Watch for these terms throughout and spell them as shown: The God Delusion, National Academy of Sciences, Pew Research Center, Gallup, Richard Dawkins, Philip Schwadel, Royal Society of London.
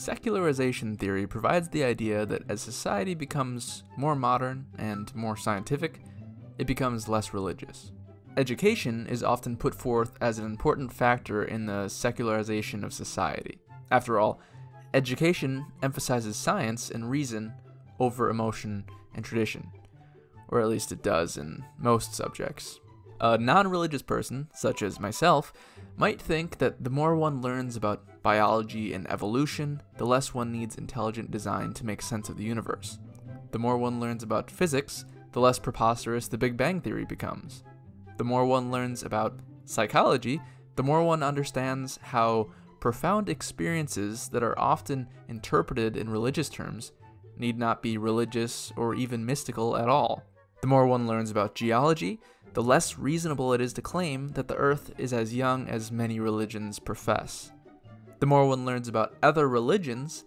Secularization theory provides the idea that as society becomes more modern and more scientific, it becomes less religious. Education is often put forth as an important factor in the secularization of society. After all, education emphasizes science and reason over emotion and tradition, or at least it does in most subjects. A non-religious person, such as myself, might think that the more one learns about biology and evolution, the less one needs intelligent design to make sense of the universe. The more one learns about physics, the less preposterous the Big Bang Theory becomes. The more one learns about psychology, the more one understands how profound experiences that are often interpreted in religious terms need not be religious or even mystical at all. The more one learns about geology, the less reasonable it is to claim that the Earth is as young as many religions profess. The more one learns about other religions,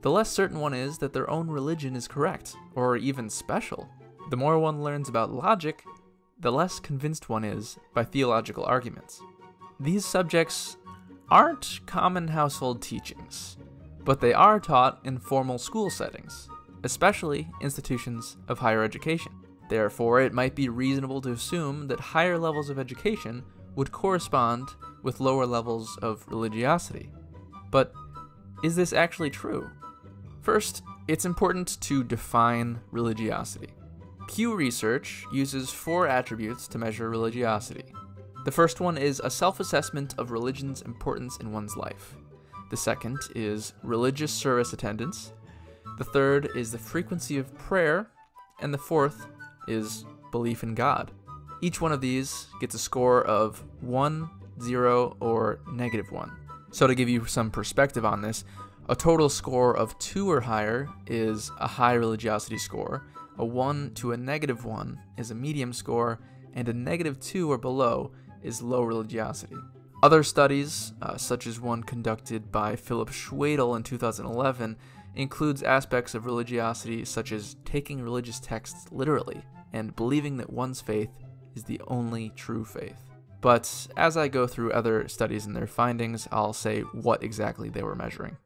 the less certain one is that their own religion is correct, or even special. The more one learns about logic, the less convinced one is by theological arguments. These subjects aren't common household teachings, but they are taught in formal school settings, especially institutions of higher education. Therefore, it might be reasonable to assume that higher levels of education would correspond with lower levels of religiosity. But is this actually true? First, it's important to define religiosity. Pew Research uses 4 attributes to measure religiosity. The first one is a self-assessment of religion's importance in one's life. The second is religious service attendance. The third is the frequency of prayer. And the fourth is belief in God. Each one of these gets a score of 1, 0, or -1. So to give you some perspective on this, a total score of 2 or higher is a high religiosity score, a 1 to a -1 is a medium score, and a -2 or below is low religiosity. Other studies, such as one conducted by Philip Schwadel in 2011, includes aspects of religiosity such as taking religious texts literally and believing that one's faith is the only true faith. But as I go through other studies and their findings, I'll say what exactly they were measuring.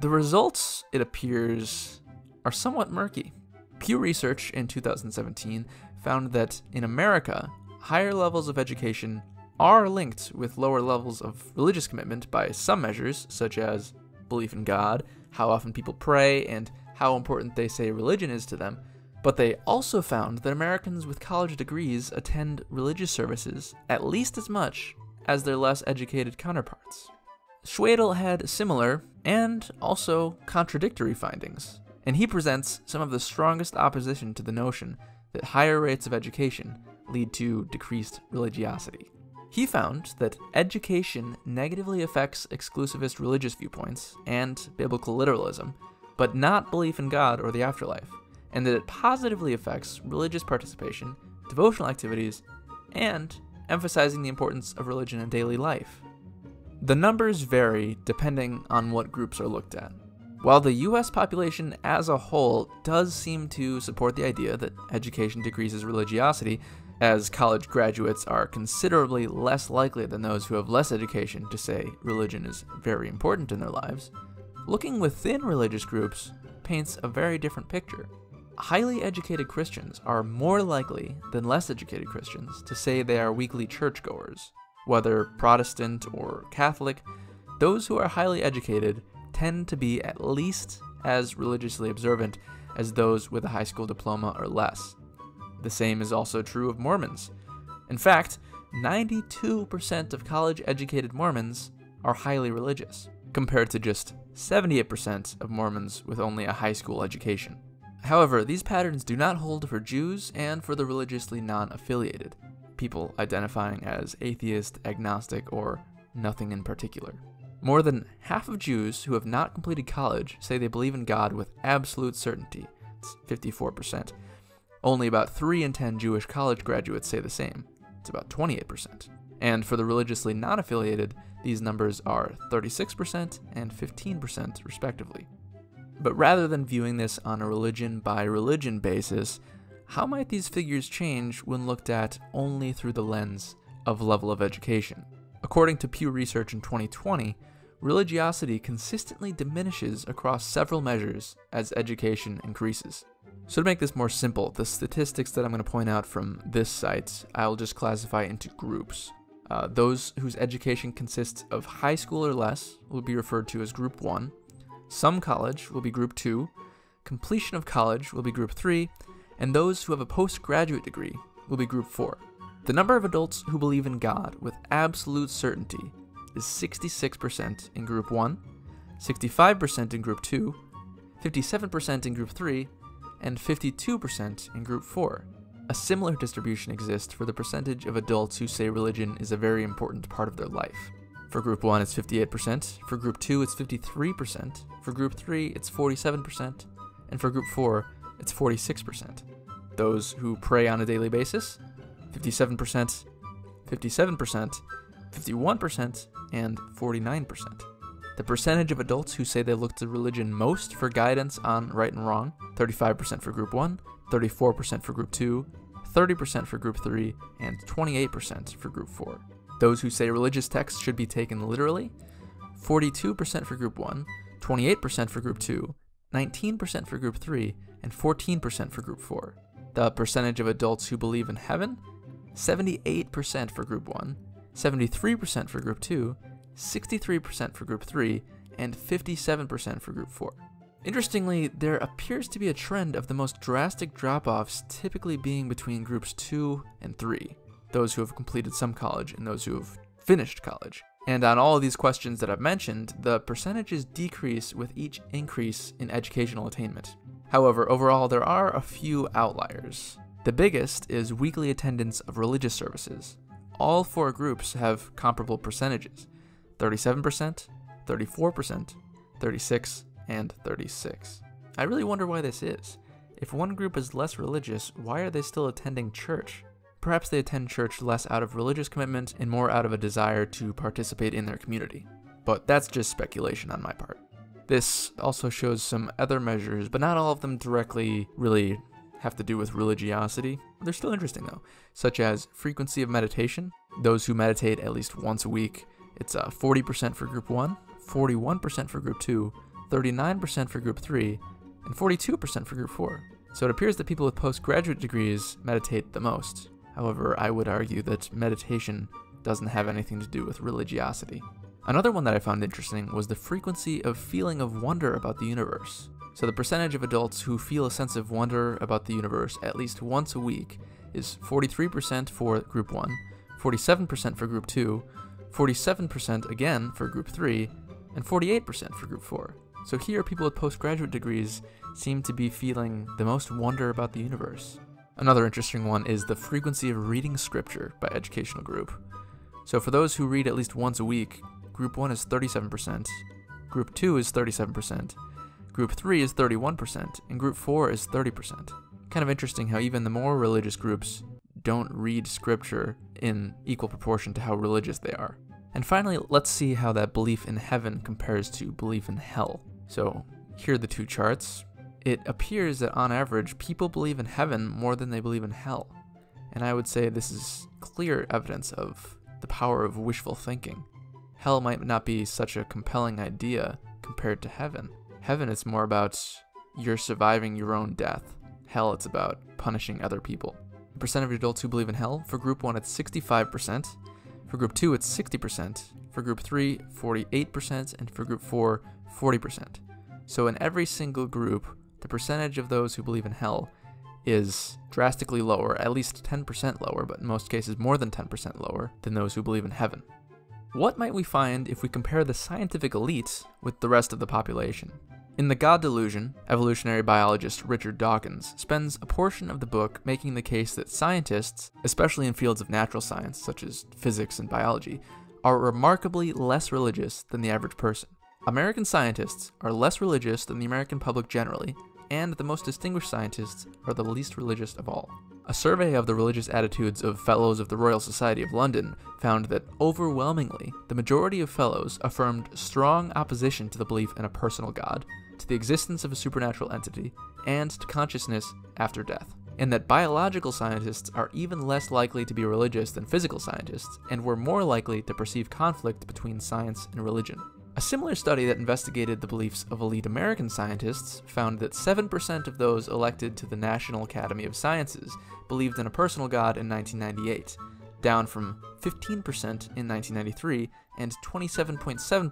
The results, it appears, are somewhat murky. Pew Research in 2017 found that in America, higher levels of education are linked with lower levels of religious commitment by some measures, such as belief in God, how often people pray, and how important they say religion is to them, but they also found that Americans with college degrees attend religious services at least as much as their less educated counterparts. Schwadel had similar and also contradictory findings, and he presents some of the strongest opposition to the notion that higher rates of education lead to decreased religiosity. He found that education negatively affects exclusivist religious viewpoints and biblical literalism, but not belief in God or the afterlife, and that it positively affects religious participation, devotional activities, and emphasizing the importance of religion in daily life. The numbers vary depending on what groups are looked at. While the US population as a whole does seem to support the idea that education decreases religiosity, as college graduates are considerably less likely than those who have less education to say religion is very important in their lives, looking within religious groups paints a very different picture. Highly educated Christians are more likely than less educated Christians to say they are weekly churchgoers. Whether Protestant or Catholic, those who are highly educated tend to be at least as religiously observant as those with a high school diploma or less. The same is also true of Mormons. In fact, 92% of college-educated Mormons are highly religious, compared to just 78% of Mormons with only a high school education. However, these patterns do not hold for Jews and for the religiously non-affiliated, people identifying as atheist, agnostic, or nothing in particular. More than half of Jews who have not completed college say they believe in God with absolute certainty. It's 54%. Only about 3 in 10 Jewish college graduates say the same. It's about 28%. And for the religiously non-affiliated, these numbers are 36% and 15% respectively. But rather than viewing this on a religion-by-religion basis, how might these figures change when looked at only through the lens of level of education? According to Pew Research in 2020, religiosity consistently diminishes across several measures as education increases. So to make this more simple, the statistics that I'm going to point out from this site, I'll just classify into groups. Those whose education consists of high school or less will be referred to as group 1, some college will be group 2, completion of college will be group 3, and those who have a postgraduate degree will be group 4. The number of adults who believe in God with absolute certainty is 66% in group 1, 65% in group 2, 57% in group 3, and 52% in group 4. A similar distribution exists for the percentage of adults who say religion is a very important part of their life. For group 1, it's 58%, for group 2, it's 53%, for group 3, it's 47%, and for group 4, it's 46%. Those who pray on a daily basis, 57%, 57%, 51%, and 49%. The percentage of adults who say they look to religion most for guidance on right and wrong, 35% for group 1, 34% for group 2, 30% for group 3, and 28% for group 4. Those who say religious texts should be taken literally, 42% for group 1, 28% for group 2, 19% for group 3, and 14% for group 4. The percentage of adults who believe in heaven, 78% for group 1, 73% for group 2, 63% for group 3, and 57% for group 4. Interestingly, there appears to be a trend of the most drastic drop-offs typically being between groups 2 and 3, those who have completed some college and those who have finished college. And on all of these questions that I've mentioned, the percentages decrease with each increase in educational attainment. However, overall, there are a few outliers. The biggest is weekly attendance of religious services. All four groups have comparable percentages: 37%, 34%, 36%, and 36%. I really wonder why this is. If one group is less religious, why are they still attending church? Perhaps they attend church less out of religious commitment and more out of a desire to participate in their community. But that's just speculation on my part. This also shows some other measures, but not all of them directly really have to do with religiosity. They're still interesting though, such as frequency of meditation. Those who meditate at least once a week, it's 40% for group 1, 41% for group 2, 39% for group 3, and 42% for group 4. So it appears that people with postgraduate degrees meditate the most. However, I would argue that meditation doesn't have anything to do with religiosity. Another one that I found interesting was the frequency of feeling of wonder about the universe. So the percentage of adults who feel a sense of wonder about the universe at least once a week is 43% for group 1, 47% for group 2, 47% again for group 3, and 48% for group 4. So here, people with postgraduate degrees seem to be feeling the most wonder about the universe. Another interesting one is the frequency of reading scripture by educational group. So for those who read at least once a week, group 1 is 37%, group 2 is 37%, group 3 is 31%, and group 4 is 30%. Kind of interesting how even the more religious groups don't read scripture in equal proportion to how religious they are. And finally, let's see how that belief in heaven compares to belief in hell. So here are the two charts. It appears that on average, people believe in heaven more than they believe in hell. And I would say this is clear evidence of the power of wishful thinking. Hell might not be such a compelling idea compared to heaven. Heaven is more about you're surviving your own death. Hell, it's about punishing other people. The percent of adults who believe in hell, for group 1 it's 65%, for group 2 it's 60%, for group 3 48%, and for group 4 40%. So in every single group, the percentage of those who believe in hell is drastically lower, at least 10% lower, but in most cases more than 10% lower than those who believe in heaven. What might we find if we compare the scientific elite with the rest of the population? In The God Delusion, evolutionary biologist Richard Dawkins spends a portion of the book making the case that scientists, especially in fields of natural science such as physics and biology, are remarkably less religious than the average person. American scientists are less religious than the American public generally, and the most distinguished scientists are the least religious of all. A survey of the religious attitudes of fellows of the Royal Society of London found that overwhelmingly, the majority of fellows affirmed strong opposition to the belief in a personal God, to the existence of a supernatural entity, and to consciousness after death, and that biological scientists are even less likely to be religious than physical scientists, and were more likely to perceive conflict between science and religion. A similar study that investigated the beliefs of elite American scientists found that 7% of those elected to the National Academy of Sciences believed in a personal god in 1998, down from 15% in 1993 and 27.7% in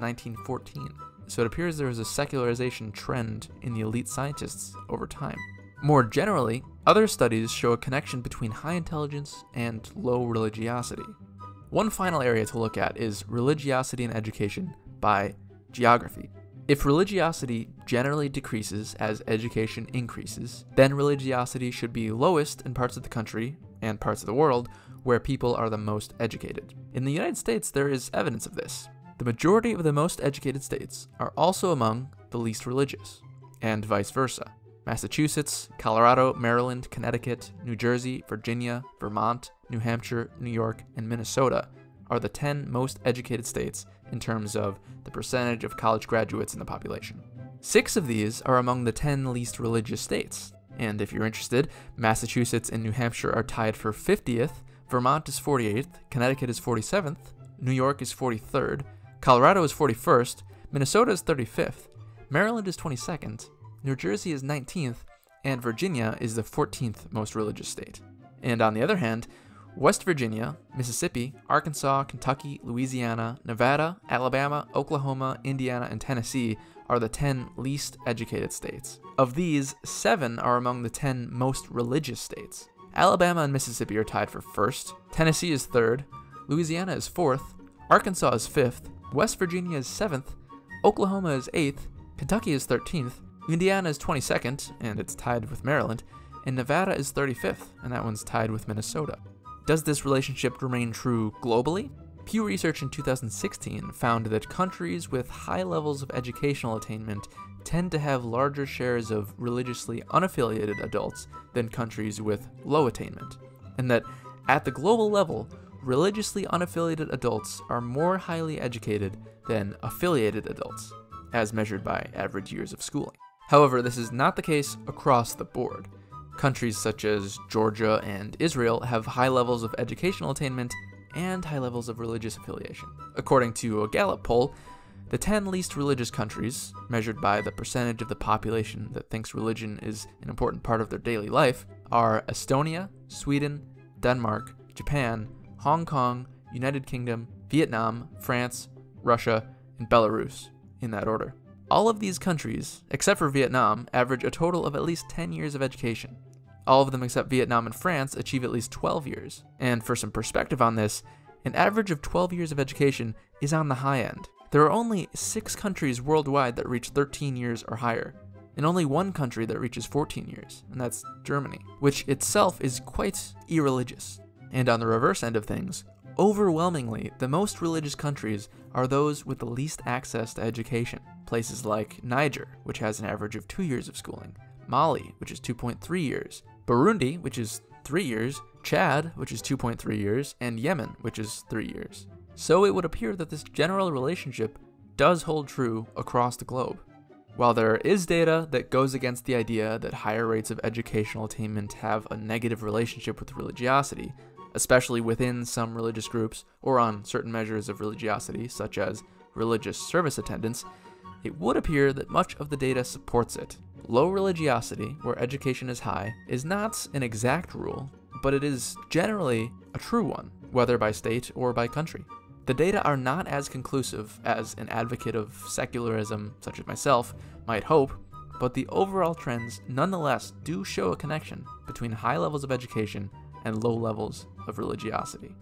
1914. So it appears there is a secularization trend in the elite scientists over time. More generally, other studies show a connection between high intelligence and low religiosity. One final area to look at is religiosity in education by geography. If religiosity generally decreases as education increases, then religiosity should be lowest in parts of the country and parts of the world where people are the most educated. In the United States, there is evidence of this. The majority of the most educated states are also among the least religious, and vice versa. Massachusetts, Colorado, Maryland, Connecticut, New Jersey, Virginia, Vermont, New Hampshire, New York, and Minnesota are the 10 most educated states in terms of the percentage of college graduates in the population. 6 of these are among the 10 least religious states, and if you're interested, Massachusetts and New Hampshire are tied for 50th, Vermont is 48th, Connecticut is 47th, New York is 43rd, Colorado is 41st, Minnesota is 35th, Maryland is 22nd, New Jersey is 19th, and Virginia is the 14th most religious state. And on the other hand, West Virginia, Mississippi, Arkansas, Kentucky, Louisiana, Nevada, Alabama, Oklahoma, Indiana, and Tennessee are the 10 least educated states. Of these, 7 are among the 10 most religious states. Alabama and Mississippi are tied for 1st, Tennessee is 3rd, Louisiana is 4th, Arkansas is 5th, West Virginia is 7th, Oklahoma is 8th, Kentucky is 13th, Indiana is 22nd, and it's tied with Maryland, and Nevada is 35th, and that one's tied with Minnesota. Does this relationship remain true globally? Pew Research in 2016 found that countries with high levels of educational attainment tend to have larger shares of religiously unaffiliated adults than countries with low attainment, and that at the global level, religiously unaffiliated adults are more highly educated than affiliated adults, as measured by average years of schooling. However, this is not the case across the board. Countries such as Georgia and Israel have high levels of educational attainment and high levels of religious affiliation. According to a Gallup poll, the 10 least religious countries, measured by the percentage of the population that thinks religion is an important part of their daily life, are Estonia, Sweden, Denmark, Japan, Hong Kong, United Kingdom, Vietnam, France, Russia, and Belarus, in that order. All of these countries, except for Vietnam, average a total of at least 10 years of education. All of them except Vietnam and France achieve at least 12 years. And for some perspective on this, an average of 12 years of education is on the high end. There are only 6 countries worldwide that reach 13 years or higher, and only one country that reaches 14 years, and that's Germany, which itself is quite irreligious. And on the reverse end of things, overwhelmingly, the most religious countries are those with the least access to education. Places like Niger, which has an average of 2 years of schooling, Mali, which is 2.3 years, Burundi, which is 3 years, Chad, which is 2.3 years, and Yemen, which is 3 years. So it would appear that this general relationship does hold true across the globe. While there is data that goes against the idea that higher rates of educational attainment have a negative relationship with religiosity, especially within some religious groups or on certain measures of religiosity, such as religious service attendance, it would appear that much of the data supports it. Low religiosity, where education is high, is not an exact rule, but it is generally a true one, whether by state or by country. The data are not as conclusive as an advocate of secularism, such as myself, might hope, but the overall trends nonetheless do show a connection between high levels of education and low levels of religiosity.